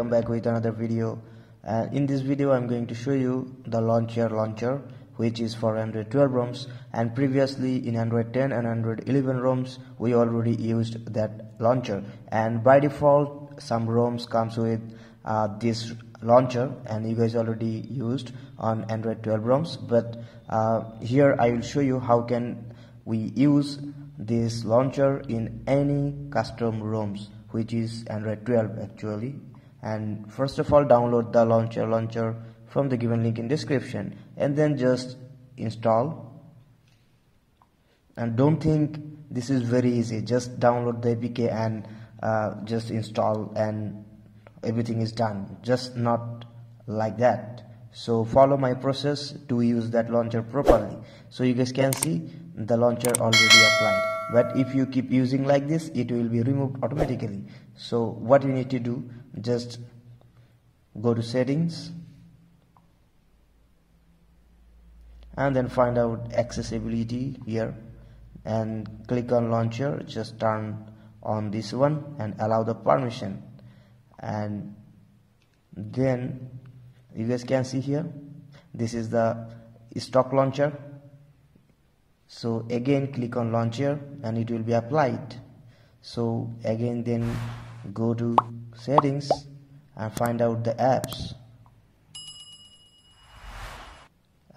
Welcome back with another video. In this video I'm going to show you the launcher which is for Android 12 ROMs, and previously in Android 10 and Android 11 ROMs we already used that launcher, and by default some ROMs comes with this launcher and you guys already used on Android 12 ROMs, but here I will show you how can we use this launcher in any custom ROMs which is Android 12 actually. And first of all, download the launcher from the given link in description and then just install. And don't think this is very easy, just download the APK and just install and everything is done, just not like that. So follow my process to use that launcher properly. So you guys can see the launcher already applied, but if you keep using like this it will be removed automatically. So what you need to do, just go to settings and then find out accessibility here and click on launcher, just turn on this one and allow the permission, and then you guys can see here this is the stock launcher. So again click on launcher and it will be applied. So again then go to settings and find out the apps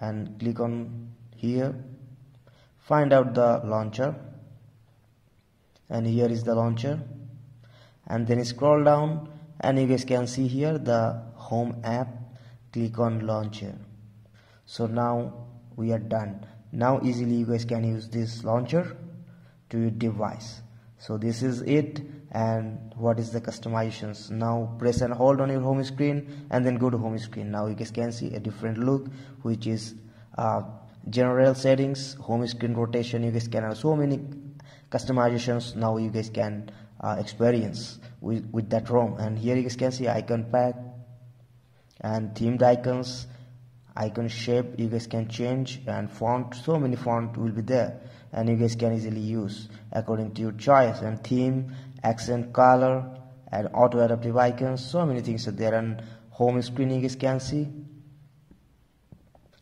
and click on here, find out the launcher, and here is the launcher, and then scroll down and you guys can see here the home app, click on launcher. So now we are done. Now easily you guys can use this launcher to your device. So this is it. And what is the customizations? Now press and hold on your home screen and then go to home screen. Now you guys can see a different look which is general settings, home screen rotation. You guys can have so many customizations now you guys can experience with that ROM. And here you guys can see icon pack and themed icons, icon shape you guys can change, and font, so many font will be there and you guys can easily use according to your choice, and theme, accent, color, and auto adaptive icons, so many things are there. And home screen you guys can see,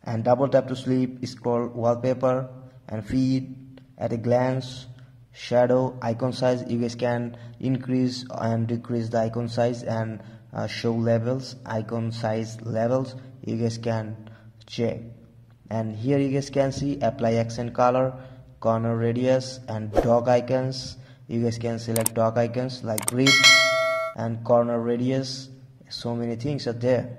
and double tap to sleep, scroll wallpaper and feed at a glance, shadow, icon size you guys can increase and decrease the icon size, and show levels, icon size levels you guys can check. And here you guys can see apply accent color, corner radius, and dog icons. You guys can select dog icons like grip and corner radius, so many things are there.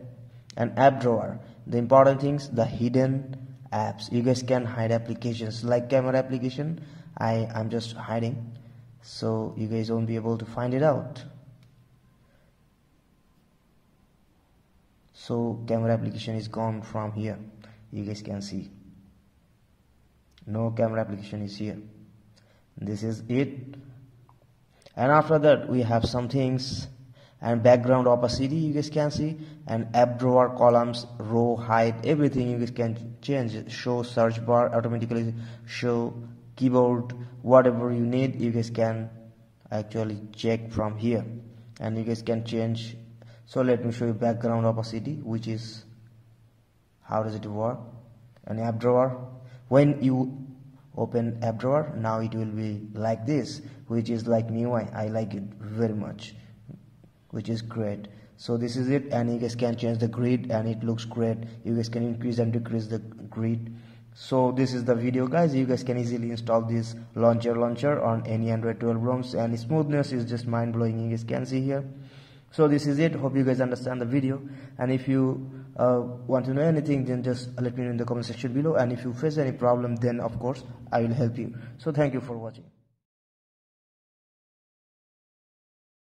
And app drawer, the important things, the hidden apps, you guys can hide applications like camera application. I'm just hiding so you guys won't be able to find it out. So camera application is gone from here, you guys can see no camera application is here. This is it. And after that we have some things, and background opacity you guys can see, and app drawer, columns, row, height, everything you guys can change, show search bar automatically, show keyboard, whatever you need you guys can actually check from here and you guys can change. So let me show you background opacity, which is how does it work. An app drawer, when you open app drawer now it will be like this, which is like MIUI. I like it very much, which is great. So this is it, and you guys can change the grid and it looks great. You guys can increase and decrease the grid. So this is the video guys. You guys can easily install this launcher on any Android 12 ROMs, and smoothness is just mind-blowing, you guys can see here. So this is it. Hope you guys understand the video, and if you want to know anything then just let me know in the comment section below, and if you face any problem then of course I will help you. So thank you for watching.